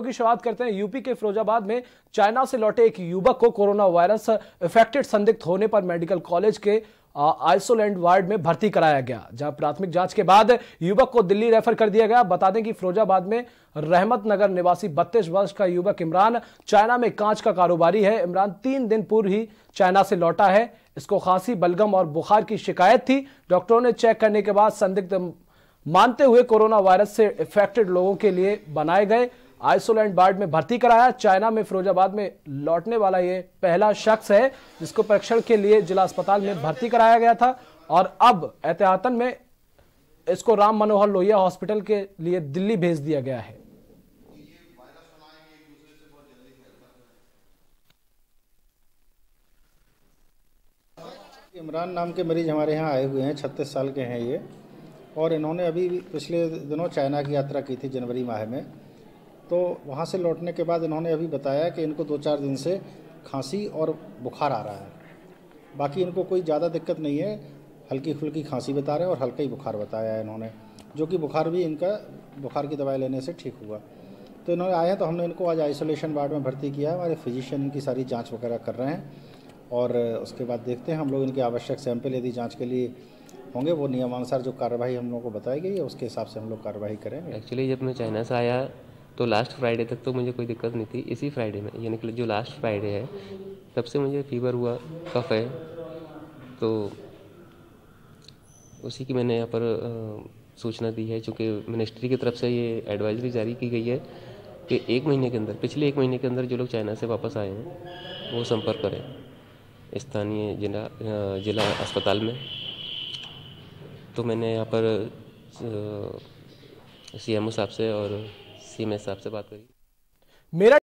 की शुरुआत करते हैं। यूपी के फिरोजाबाद में चाइना से लौटे एक युवक को कोरोना वायरस इन्फेक्टेड संदिग्ध होने पर मेडिकल कॉलेज के आइसोलेंट वार्ड में भर्ती कराया गया, जहां प्राथमिक जांच के बाद युवक को दिल्ली रेफर कर दिया गया। बता दें कि फिरोजाबाद में रहमत नगर निवासी 32 वर्ष का युवक इमरान चाइना में कांच का कारोबारी है। इमरान 3 दिन पूर्व ही चाइना से लौटा है। इसको खांसी, बलगम और बुखार की शिकायत थी। डॉक्टरों ने चेक करने के बाद संदिग्ध मानते हुए कोरोना वायरस से इन्फेक्टेड लोगों के लिए बनाए गए आइसोलेंट वार्ड में भर्ती कराया। चाइना में फिरोजाबाद में लौटने वाला ये पहला शख्स है जिसको परीक्षण के लिए जिला अस्पताल में भर्ती कराया गया था और अब एहतियातन में इसको राम मनोहर लोहिया हॉस्पिटल के लिए दिल्ली भेज दिया गया है। इमरान नाम के मरीज हमारे यहाँ आए हुए हैं, 36 साल के हैं ये, और इन्होंने अभी पिछले दिनों चाइना की यात्रा की थी जनवरी माह में। तो वहाँ से लौटने के बाद इन्होंने अभी बताया कि इनको 2-4 दिन से खांसी और बुखार आ रहा है। बाकी इनको कोई ज़्यादा दिक्कत नहीं है, हल्की फुल्की खांसी बता रहे हैं और हल्का ही बुखार बताया है इन्होंने, जो कि बुखार भी इनका बुखार की दवाई लेने से ठीक हुआ। तो इन्होंने आए हैं तो हमने इनको आज आइसोलेशन वार्ड में भर्ती किया है। हमारे फिजिशियन इनकी सारी जाँच वगैरह कर रहे हैं और उसके बाद देखते हैं हम लोग इनके आवश्यक सैंपल यदि जाँच के लिए होंगे वो नियमानुसार जो कार्रवाई हम लोगों को बताई गई है उसके हिसाब से हम लोग कार्रवाई करेंगे। एक्चुअली जब मैं चाइना से आया तो लास्ट फ्राइडे तक तो मुझे कोई दिक्कत नहीं थी। इसी फ्राइडे में यानी कि जो लास्ट फ्राइडे है तब से मुझे फीवर हुआ, कफ है, तो उसी की मैंने यहाँ पर सूचना दी है। चूँकि मिनिस्ट्री की तरफ से ये एडवाइजरी जारी की गई है कि पिछले एक महीने के अंदर जो लोग चाइना से वापस आए हैं वो संपर्क करें स्थानीय जिला अस्पताल में। तो मैंने यहाँ पर CMO साहब से और सीएमएस साहब से बात करी।